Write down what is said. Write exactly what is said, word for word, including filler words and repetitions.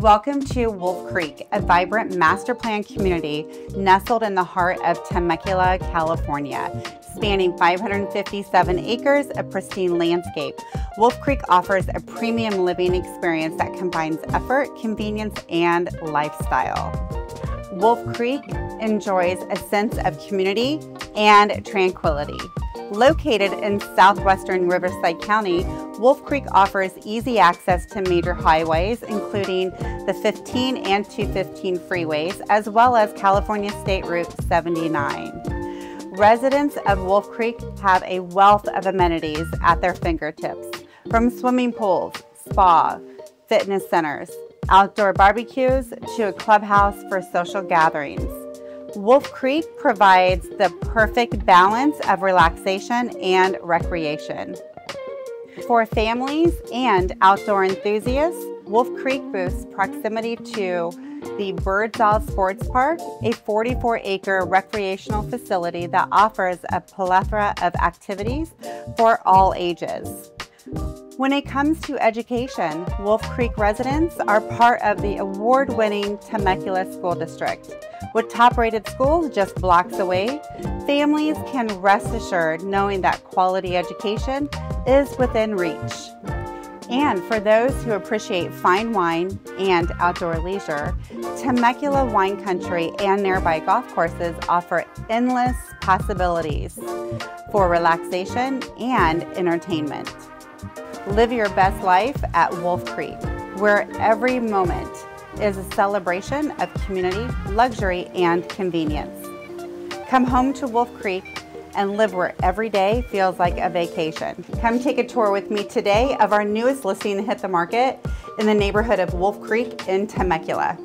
Welcome to Wolf Creek, a vibrant master plan community nestled in the heart of Temecula, California. Spanning five hundred fifty-seven acres of pristine landscape, Wolf Creek offers a premium living experience that combines effort, convenience, and lifestyle. Wolf Creek enjoys a sense of community and tranquility. Located in southwestern Riverside County, Wolf Creek offers easy access to major highways, including the fifteen and two fifteen freeways, as well as California State Route seventy-nine. Residents of Wolf Creek have a wealth of amenities at their fingertips, from swimming pools, spa, fitness centers, outdoor barbecues, to a clubhouse for social gatherings. Wolf Creek provides the perfect balance of relaxation and recreation. For families and outdoor enthusiasts, Wolf Creek boasts proximity to the Birdsall Sports Park, a forty-four acre recreational facility that offers a plethora of activities for all ages. When it comes to education, Wolf Creek residents are part of the award-winning Temecula School District. With top-rated schools just blocks away, families can rest assured knowing that quality education is within reach. And for those who appreciate fine wine and outdoor leisure, Temecula Wine Country and nearby golf courses offer endless possibilities for relaxation and entertainment. Live your best life at Wolf Creek, where every moment is a celebration of community, luxury, and convenience. Come home to Wolf Creek and live where every day feels like a vacation. Come take a tour with me today of our newest listing to hit the market in the neighborhood of Wolf Creek in Temecula.